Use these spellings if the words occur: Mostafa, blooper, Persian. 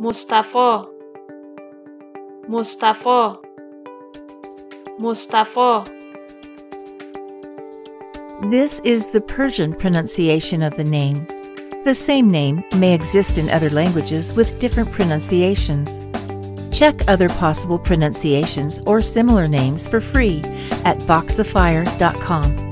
Mostafa, Mostafa, Mostafa. This is the Persian pronunciation of the name. The same name may exist in other languages with different pronunciations. Check other possible pronunciations or similar names for free at boxofire.com.